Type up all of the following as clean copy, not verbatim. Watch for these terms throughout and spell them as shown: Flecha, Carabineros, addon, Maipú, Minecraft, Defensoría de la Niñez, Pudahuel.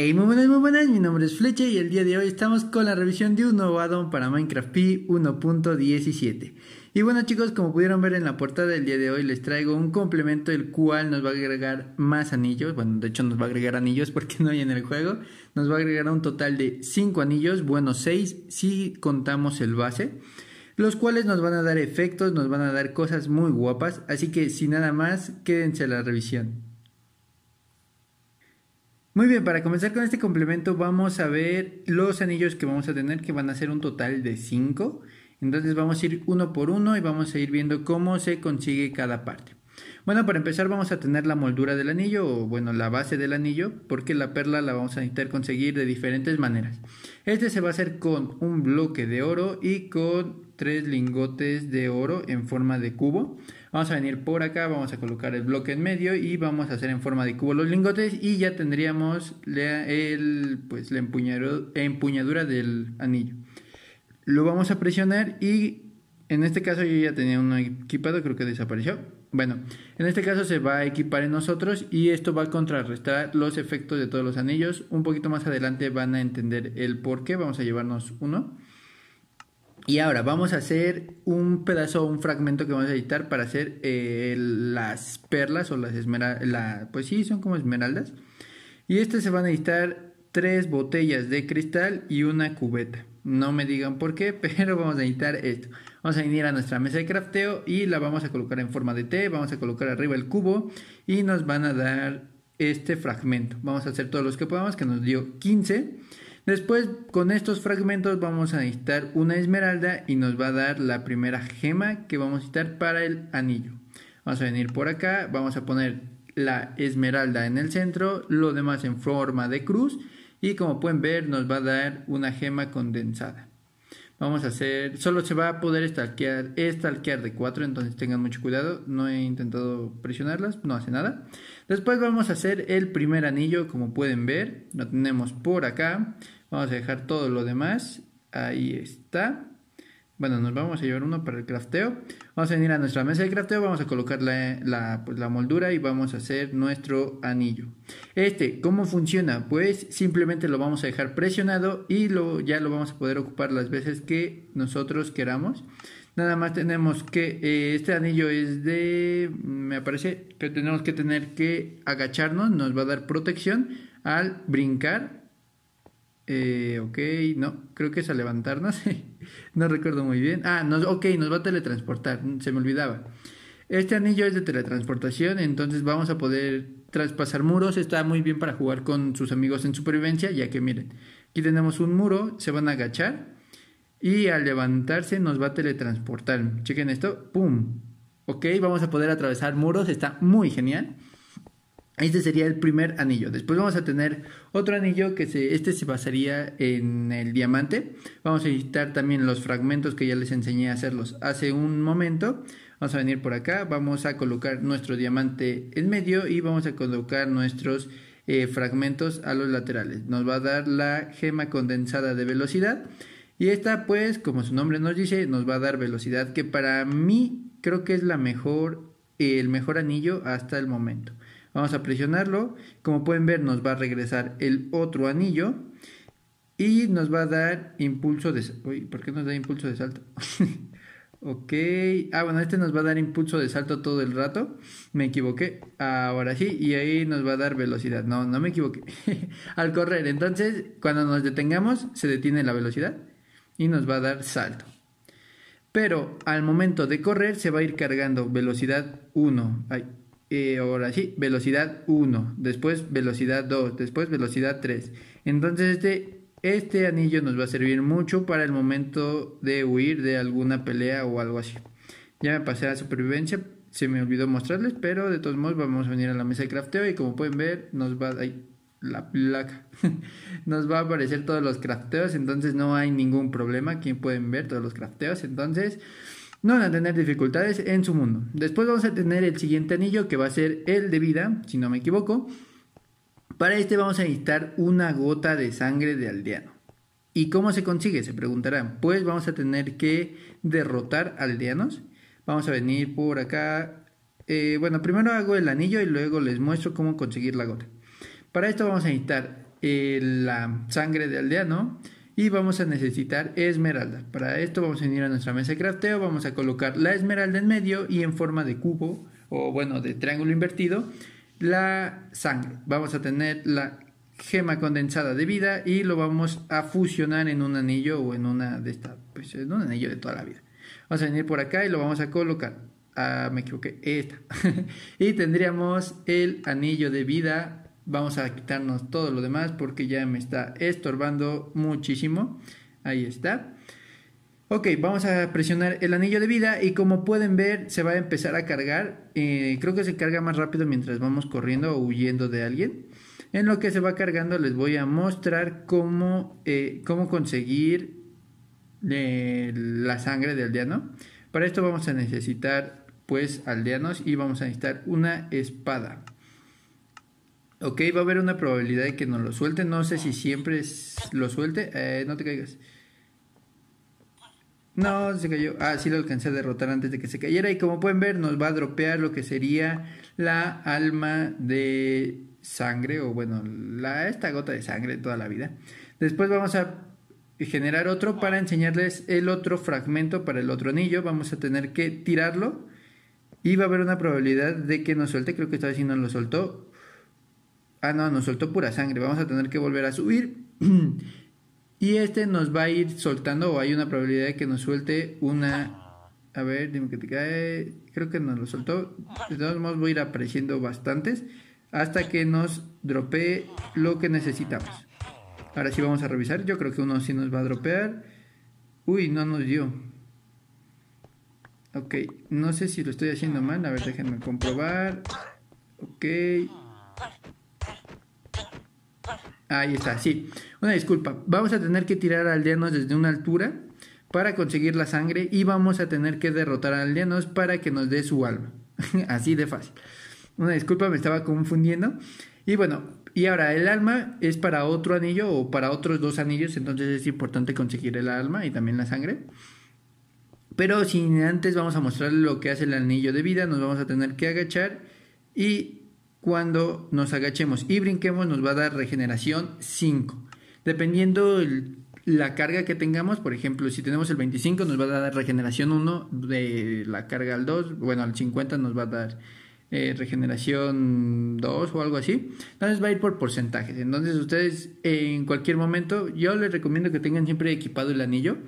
Hey, muy buenas, mi nombre es Flecha y el día de hoy estamos con la revisión de un nuevo addon para Minecraft 1.17. Y bueno chicos, como pudieron ver en la portada, el día de hoy les traigo un complemento el cual nos va a agregar más anillos. Bueno, de hecho nos va a agregar anillos porque no hay en el juego. Nos va a agregar un total de 5 anillos, bueno 6 si contamos el base, los cuales nos van a dar efectos, nos van a dar cosas muy guapas. Así que sin nada más, quédense a la revisión. Muy bien, para comenzar con este complemento vamos a ver los anillos que vamos a tener, que van a ser un total de 5. Entonces vamos a ir uno por uno y vamos a ir viendo cómo se consigue cada parte. Bueno, para empezar vamos a tener la moldura del anillo, o bueno, la base del anillo, porque la perla la vamos a necesitar conseguir de diferentes maneras. Este se va a hacer con un bloque de oro y con 3 lingotes de oro en forma de cubo. Vamos a venir por acá, vamos a colocar el bloque en medio y vamos a hacer en forma de cubo los lingotes y ya tendríamos la empuñadura del anillo. Lo vamos a presionar y en este caso yo ya tenía uno equipado, creo que desapareció. Bueno, en este caso se va a equipar en nosotros y esto va a contrarrestar los efectos de todos los anillos. Un poquito más adelante van a entender el por qué, vamos a llevarnos uno. Y ahora vamos a hacer un pedazo, un fragmento que vamos a editar para hacer las perlas o las esmeraldas. Pues sí, son como esmeraldas. Y estas se van a editar 3 botellas de cristal y una cubeta. No me digan por qué, pero vamos a editar esto. Vamos a venir a nuestra mesa de crafteo y la vamos a colocar en forma de T. Vamos a colocar arriba el cubo y nos van a dar este fragmento. Vamos a hacer todos los que podamos, que nos dio 15. Después, con estos fragmentos vamos a necesitar una esmeralda y nos va a dar la primera gema que vamos a necesitar para el anillo. Vamos a venir por acá, vamos a poner la esmeralda en el centro, lo demás en forma de cruz y como pueden ver nos va a dar una gema condensada. Vamos a hacer, solo se va a poder stalkear de 4, entonces tengan mucho cuidado, no he intentado presionarlas, no hace nada. Después vamos a hacer el primer anillo, como pueden ver, lo tenemos por acá. Vamos a dejar todo lo demás, ahí está. Bueno, nos vamos a llevar uno para el crafteo. Vamos a venir a nuestra mesa de crafteo, vamos a colocar la moldura y vamos a hacer nuestro anillo. ¿Cómo funciona? Pues simplemente lo vamos a dejar presionado y ya lo vamos a poder ocupar las veces que nosotros queramos. Nada más tenemos que, este anillo es de, me parece que tenemos que tener que agacharnos, nos va a dar protección al brincar. Ok, no, creo que es a levantarnos, no recuerdo muy bien. Ok, nos va a teletransportar, se me olvidaba. Este anillo es de teletransportación, entonces vamos a poder traspasar muros. Está muy bien para jugar con sus amigos en supervivencia, ya que miren, aquí tenemos un muro, se van a agachar y al levantarse nos va a teletransportar. Chequen esto, ¡pum! Ok, vamos a poder atravesar muros, está muy genial. Este sería el primer anillo. Después vamos a tener otro anillo que se basaría en el diamante. Vamos a editar también los fragmentos que ya les enseñé a hacerlos hace un momento. Vamos a venir por acá, vamos a colocar nuestro diamante en medio y vamos a colocar nuestros fragmentos a los laterales. Nos va a dar la gema condensada de velocidad y esta, pues como su nombre nos dice, nos va a dar velocidad, que para mí creo que es el mejor anillo hasta el momento. Vamos a presionarlo, como pueden ver nos va a regresar el otro anillo y nos va a dar impulso de salto. Uy, ¿por qué nos da impulso de salto? Ok, bueno, este nos va a dar impulso de salto todo el rato, me equivoqué, ahora sí, y ahí nos va a dar velocidad, no me equivoqué, al correr. Entonces cuando nos detengamos se detiene la velocidad y nos va a dar salto. Pero al momento de correr se va a ir cargando velocidad 1, ahora sí, velocidad 1, después velocidad 2, después velocidad 3. Entonces este anillo nos va a servir mucho para el momento de huir de alguna pelea o algo así. Ya me pasé a supervivencia, se me olvidó mostrarles, pero de todos modos vamos a venir a la mesa de crafteo y como pueden ver nos va a... la placa nos va a aparecer todos los crafteos, entonces no hay ningún problema. Aquí pueden ver todos los crafteos, entonces no van a tener dificultades en su mundo. Después vamos a tener el siguiente anillo, que va a ser el de vida, si no me equivoco. Para este vamos a necesitar una gota de sangre de aldeano. ¿Y cómo se consigue?, se preguntarán. Pues vamos a tener que derrotar aldeanos. Vamos a venir por acá, bueno, primero hago el anillo y luego les muestro cómo conseguir la gota. Para esto vamos a necesitar la sangre de aldeano. Y vamos a necesitar esmeralda. Para esto vamos a venir a nuestra mesa de crafteo. Vamos a colocar la esmeralda en medio y en forma de cubo, o bueno, de triángulo invertido, la sangre. Vamos a tener la gema condensada de vida y lo vamos a fusionar en un anillo o en una de estas, pues en un anillo de toda la vida. Vamos a venir por acá y lo vamos a colocar. Ah, me equivoqué, esta. Y tendríamos el anillo de vida. Vamos a quitarnos todo lo demás porque ya me está estorbando muchísimo. Ahí está. Ok, vamos a presionar el anillo de vida y como pueden ver se va a empezar a cargar. Creo que se carga más rápido mientras vamos corriendo o huyendo de alguien. En lo que se va cargando les voy a mostrar cómo conseguir la sangre de aldeano. Para esto vamos a necesitar pues aldeanos y vamos a necesitar una espada. Ok, va a haber una probabilidad de que nos lo suelte. No sé si siempre lo suelte. No te caigas. No, se cayó. Ah, sí lo alcancé a derrotar antes de que se cayera. Y como pueden ver, nos va a dropear lo que sería la alma de sangre. O bueno, esta gota de sangre toda la vida. Después vamos a generar otro para enseñarles el otro fragmento para el otro anillo. Vamos a tener que tirarlo. Y va a haber una probabilidad de que nos suelte. Creo que esta vez sí nos lo soltó. Ah, no, nos soltó pura sangre. Vamos a tener que volver a subir. Y este nos va a ir soltando, o hay una probabilidad de que nos suelte una... A ver, dime que te cae. Creo que nos lo soltó. De todos modos voy a ir apareciendo bastantes hasta que nos dropee lo que necesitamos. Ahora sí vamos a revisar. Yo creo que uno sí nos va a dropear. Uy, no nos dio. Ok, no sé si lo estoy haciendo mal. A ver, déjenme comprobar. Ok. Ahí está, sí. Una disculpa. Vamos a tener que tirar a aldeanos desde una altura para conseguir la sangre y vamos a tener que derrotar a aldeanos para que nos dé su alma. Así de fácil. Una disculpa, me estaba confundiendo. Y bueno, y ahora el alma es para otro anillo o para otros dos anillos, entonces es importante conseguir el alma y también la sangre. Pero sin antes vamos a mostrar lo que hace el anillo de vida. Nos vamos a tener que agachar y... Cuando nos agachemos y brinquemos nos va a dar regeneración 5. Dependiendo la carga que tengamos, por ejemplo, si tenemos el 25 nos va a dar regeneración 1, de la carga al 2, bueno, al 50 nos va a dar regeneración 2 o algo así. Entonces va a ir por porcentajes. Entonces ustedes en cualquier momento, yo les recomiendo que tengan siempre equipado el anillo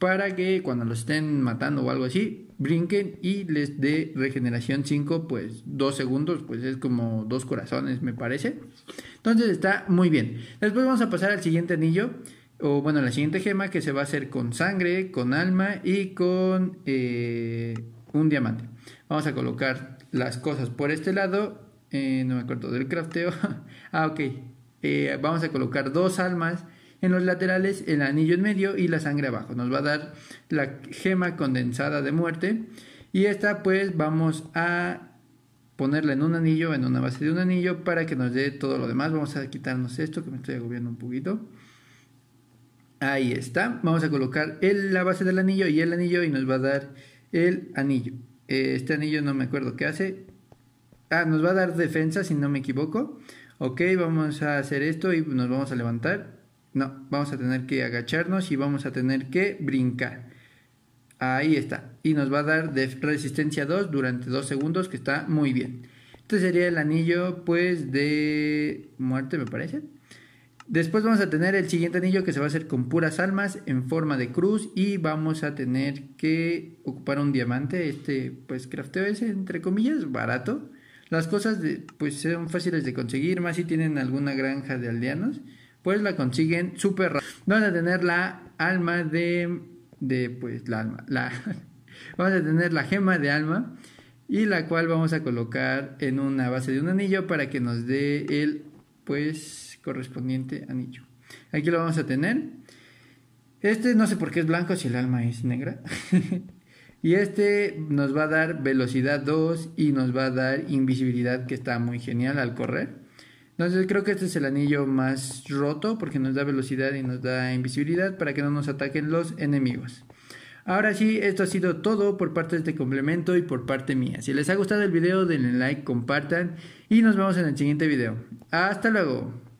para que cuando los estén matando o algo así, brinquen y les dé regeneración 5, pues 2 segundos, pues es como 2 corazones me parece. Entonces está muy bien. Después vamos a pasar al siguiente anillo, o bueno, la siguiente gema que se va a hacer con sangre, con alma y con un diamante. Vamos a colocar las cosas por este lado, no me acuerdo del crafteo. Ah, ok, vamos a colocar dos almas en los laterales, el anillo en medio y la sangre abajo. Nos va a dar la gema condensada de muerte. Y esta pues vamos a ponerla en un anillo, en una base de un anillo, para que nos dé todo lo demás. Vamos a quitarnos esto que me estoy agobiando un poquito. Ahí está. Vamos a colocar la base del anillo y el anillo y nos va a dar el anillo. Este anillo no me acuerdo qué hace. Ah, nos va a dar defensa si no me equivoco. Ok, vamos a hacer esto y nos vamos a levantar. No, vamos a tener que agacharnos y vamos a tener que brincar. Ahí está. Y nos va a dar de resistencia 2 durante 2 segundos, que está muy bien. Este sería el anillo, pues, de muerte, me parece. Después vamos a tener el siguiente anillo que se va a hacer con puras almas en forma de cruz. Y vamos a tener que ocupar un diamante. Este, pues, crafteo es, entre comillas, barato. Las cosas, pues, son fáciles de conseguir. Más si tienen alguna granja de aldeanos, pues la consiguen súper rápido. Vamos a tener la alma vamos a tener la gema de alma y la cual vamos a colocar en una base de un anillo para que nos dé el pues correspondiente anillo. Aquí lo vamos a tener. Este no sé por qué es blanco si el alma es negra. Y este nos va a dar velocidad 2 y nos va a dar invisibilidad, que está muy genial al correr. Entonces creo que este es el anillo más roto porque nos da velocidad y nos da invisibilidad para que no nos ataquen los enemigos. Ahora sí, esto ha sido todo por parte de este complemento y por parte mía. Si les ha gustado el video denle like, compartan y nos vemos en el siguiente video. ¡Hasta luego!